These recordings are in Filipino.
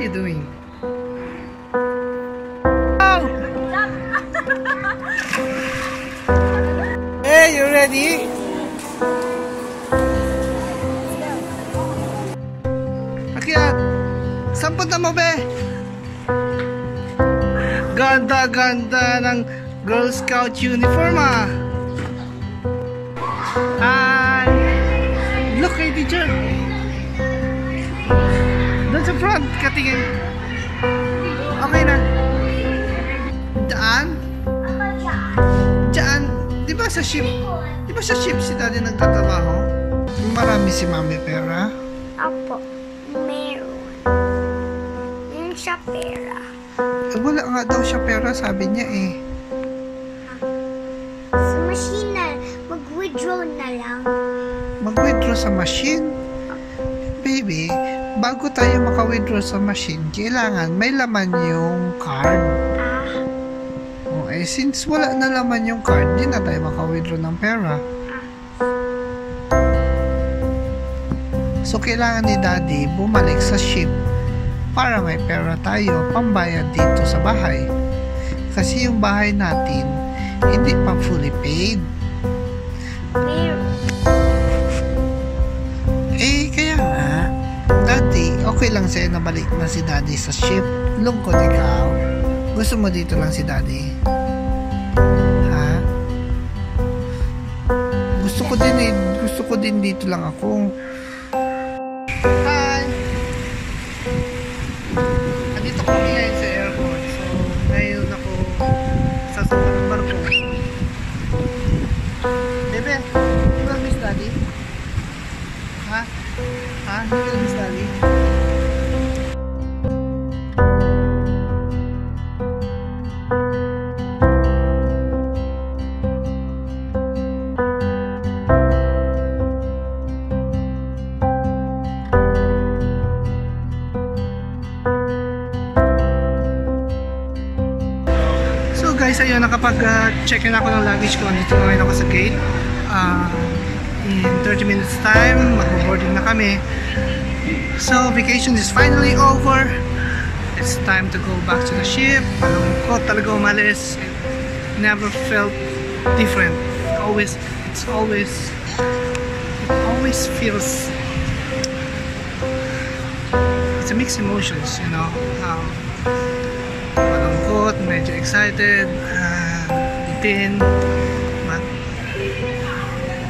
you doing? Oh! Hey, you ready? Akiya, sampot na mo be! Ganda-ganda ng Girl Scout uniform ah! Hi! Look kay teacher! Doon sa front, katingin! Okay na! Daan? Daan? Di ba sa ship? Di ba sa ship si daddy nagtatrabaho? Marami si mami pera? Apo, meron. Yung siya pera. Wala nga daw siya pera, sabi niya eh. Sa machine na, mag-withdraw na lang. Mag-withdraw sa machine? Baby, bago tayo maka-withdraw sa machine, kailangan may laman yung card. Oh, eh, since wala na laman yung card, di na tayo maka-withdraw ng pera. So, kailangan ni daddy bumalik sa ship para may pera tayo pambayad dito sa bahay, kasi yung bahay natin hindi pa fully paid. Eh kaya nga dati okay lang sa'yo na balik na si daddy sa ship. Lungkot ikaw, gusto mo dito lang si daddy, ha? Gusto ko din dito lang ako. Ah, hindi lang sali. So guys, ayun, nakapag-check in ako ng luggage ko. Andito na rin ako sa gate. In 30 minutes time, mag-boarding na kami. So, vacation is finally over. It's time to go back to the ship. Malungkot talaga umalis. Never felt different. It always feels, it's a mixed emotions, you know. Malungkot, medyo excited, bitin.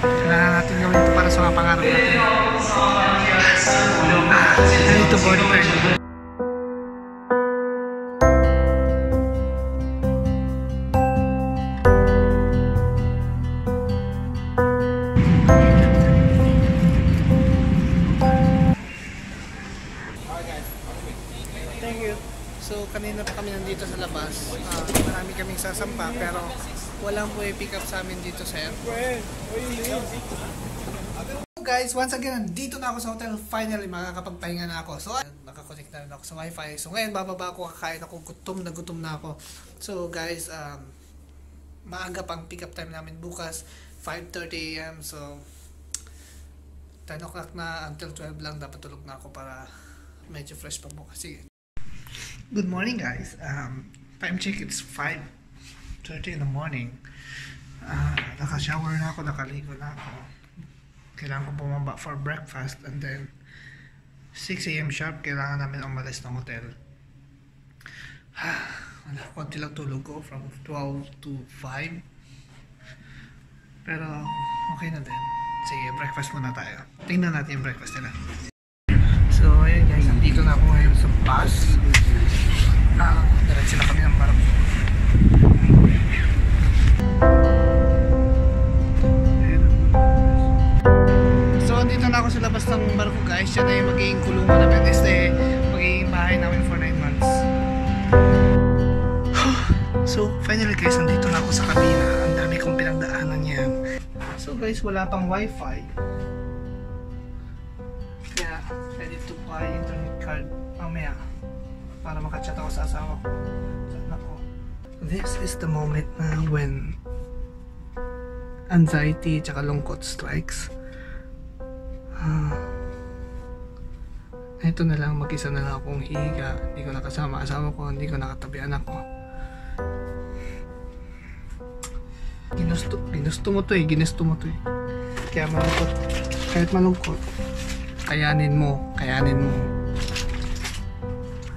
Kailangan natin gawin ito para sa mga pangarap natin. Ganito board train. Thank you. So kanina pa kami nandito sa labas. Marami kaming sasampa pero walang po i-pick up sa amin dito sa airport. So guys, once again, dito na ako sa hotel. Finally, makakapagpahinga na ako. So, nakakonect na rin ako sa wifi. So, ngayon, bababa ako, kakain ako, gutom na ako. So, guys, maaga pang pick up time namin bukas, 5:30 AM. So, 10 o'clock na, until 12 lang, dapat tulog na ako para medyo fresh pa bukas. Sige. Good morning, guys. Time check, it's 5:30 in the morning. Naka-shower na ako, nakaligo na ako. Kailangan ko bumaba for breakfast and then 6 AM sharp kailangan namin umalis ng hotel. Wala, konti lang tulog ko from 12 to 5. Pero okay na din. Sige, breakfast muna tayo. Tingnan natin yung breakfast nila. So ayun guys, nandito na ako ngayon sa bus. Diretso na kami ng barko. So dito na ako sa labas ng barko guys. Siya na yung magiging kulungan namin. Este magiging bahay namin for 9 months. So finally guys, nandito na ako sa kabina. Ang dami kong pinagdaanan yan. So guys, wala pang wifi, kaya I need to buy internet card mamaya para makachat ako sa asawa ko. This is the moment na when anxiety tsaka lungkot strikes. I Ito na lang, mag-isa na lang akong hihiga. Hindi ko nakasama asawa ko, hindi ko nakatabi anak ko. Ginusto mo to eh, ginusto mo to eh. Kaya malungkot, kahit malungkot, kayanin mo, kayanin mo.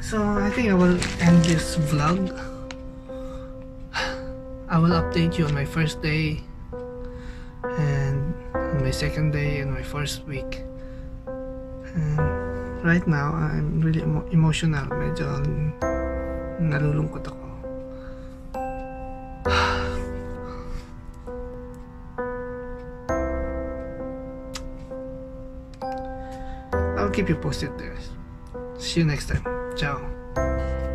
So I think I will end this vlog. I will update you on my first day and on my second day and my first week. And right now, I'm really emotional. Medyo nalulungkot ako. I'll keep you posted there. See you next time. Ciao.